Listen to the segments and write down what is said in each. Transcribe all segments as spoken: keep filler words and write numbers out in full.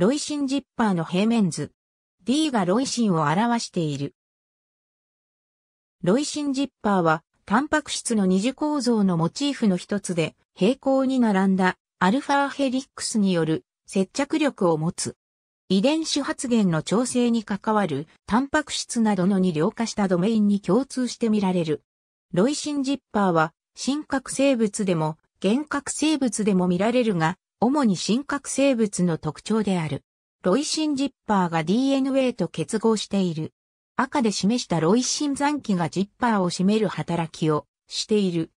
ロイシンジッパーの平面図。D がロイシンを表している。ロイシンジッパーは、タンパク質の二次構造のモチーフの一つで、平行に並んだアルファヘリックスによる接着力を持つ。遺伝子発現の調整に関わるタンパク質などのに量化したドメインに共通して見られる。ロイシンジッパーは、真核生物でも、原核生物でも見られるが、主に真核生物の特徴である。ロイシンジッパーが ディーエヌエー と結合している。赤で示したロイシン残機がジッパーを占める働きをしている。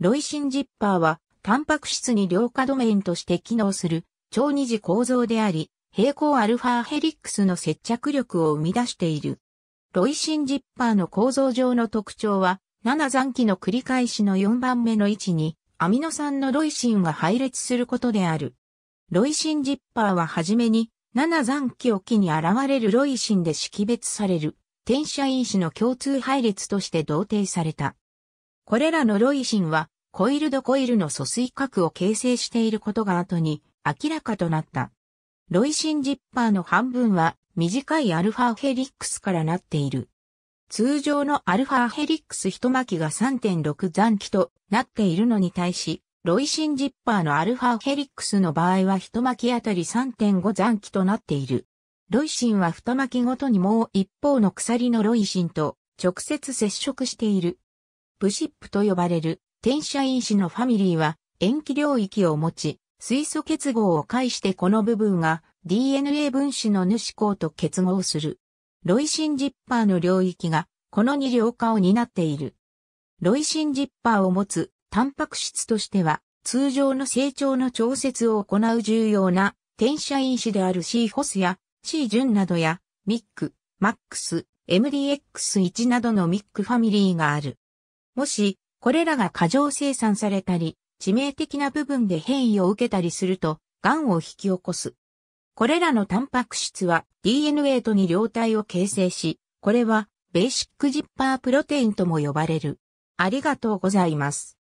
ロイシンジッパーは、タンパク質に量化ドメインとして機能する超二次構造であり、平行アルファヘリックスの接着力を生み出している。ロイシンジッパーの構造上の特徴は、なな残機の繰り返しのよんばんめの位置に、アミノ酸のロイシンが配列することである。ロイシンジッパーははじめに、なな残機を機に現れるロイシンで識別される転写因子の共通配列として同定された。これらのロイシンはコイルドコイルの疎水核を形成していることが後に明らかとなった。ロイシンジッパーの半分は短いアルファヘリックスからなっている。通常のアルファヘリックス一巻きが さんてんろく 残機となっているのに対し、ロイシンジッパーのアルファヘリックスの場合は一巻きあたり さんてんご 残機となっている。ロイシンは二巻きごとにもう一方の鎖のロイシンと直接接触している。プシップと呼ばれる転写因子のファミリーは塩基領域を持ち、水素結合を介してこの部分が ディーエヌエー 分子の主項と結合する。ロイシンジッパーの領域がこの二量化を担っている。ロイシンジッパーを持つタンパク質としては、通常の成長の調節を行う重要な転写因子である C ホスや C 純などや ミック、マックス、エムディーエックスワン などの ミック ファミリーがある。もし、これらが過剰生産されたり、致命的な部分で変異を受けたりすると、癌を引き起こす。これらのタンパク質は ディーエヌエー とに両体を形成し、これはベーシックジッパープロテインとも呼ばれる。ありがとうございます。